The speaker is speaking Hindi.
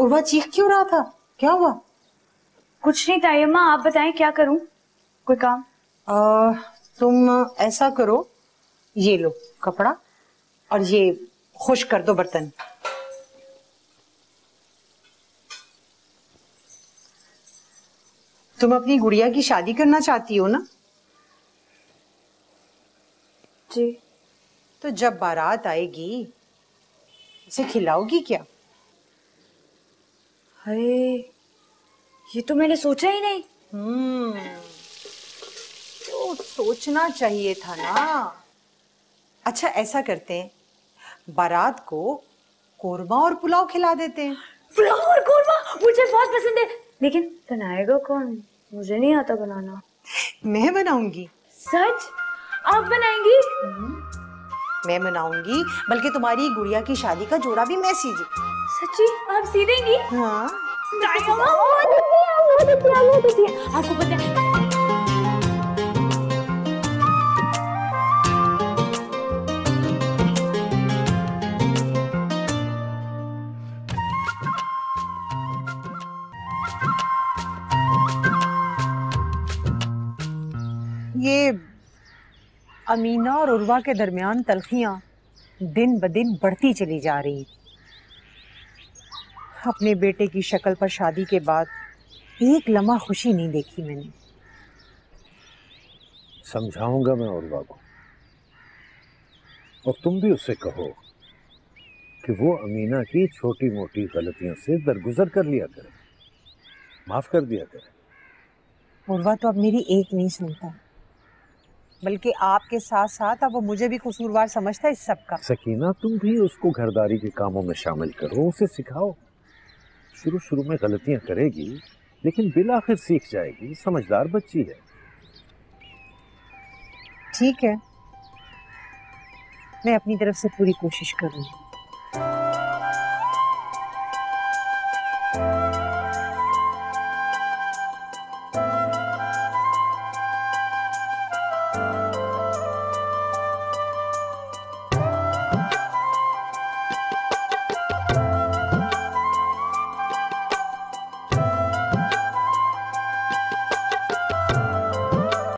उर्वा चीख क्यों रहा था? क्या हुआ? कुछ नहीं ताई अम्मा, आप बताएं क्या करूं? कोई काम? तुम ऐसा करो, ये लो कपड़ा और ये खुश कर दो बर्तन। तुम अपनी गुड़िया की शादी करना चाहती हो ना? जी। तो जब बारात आएगी उसे खिलाओगी क्या? अरे ये तो मैंने सोचा ही नहीं। तो सोचना चाहिए था ना। अच्छा ऐसा करते हैं, बारात को कोरमा और पुलाव खिला देते हैं। पुलाव और कोरमा मुझे बहुत पसंद है, लेकिन बनाएगा कौन? मुझे नहीं आता बनाना। मैं बनाऊंगी। सच? आप बनाएंगी? मैं बनाऊंगी, बल्कि तुम्हारी गुड़िया की शादी का जोड़ा भी मैं सीजू। सच्ची? आप सी देंगी? हाँ। आपको पता है ये अमीना और उर्वा के दरमियान तल्खियाँ दिन ब दिन बढ़ती चली जा रही। अपने बेटे की शक्ल पर शादी के बाद एक लम्हा खुशी नहीं देखी मैंने। समझाऊंगा मैं उर्वा को, और तुम भी उससे कहो कि वो अमीना की छोटी मोटी गलतियों से दरगुजर कर लिया करे, माफ कर दिया करे। उर्वा तो अब मेरी एक नहीं सुनता, बल्कि आपके साथ साथ अब वो मुझे भी कसूरवार समझता है इस सब का। सकीना तुम भी उसको घरदारी के कामों में शामिल करो, उसे सिखाओ। शुरू शुरू में गलतियां करेगी, लेकिन बिलाखिर सीख जाएगी, समझदार बच्ची है। ठीक है, मैं अपनी तरफ से पूरी कोशिश करूंगी।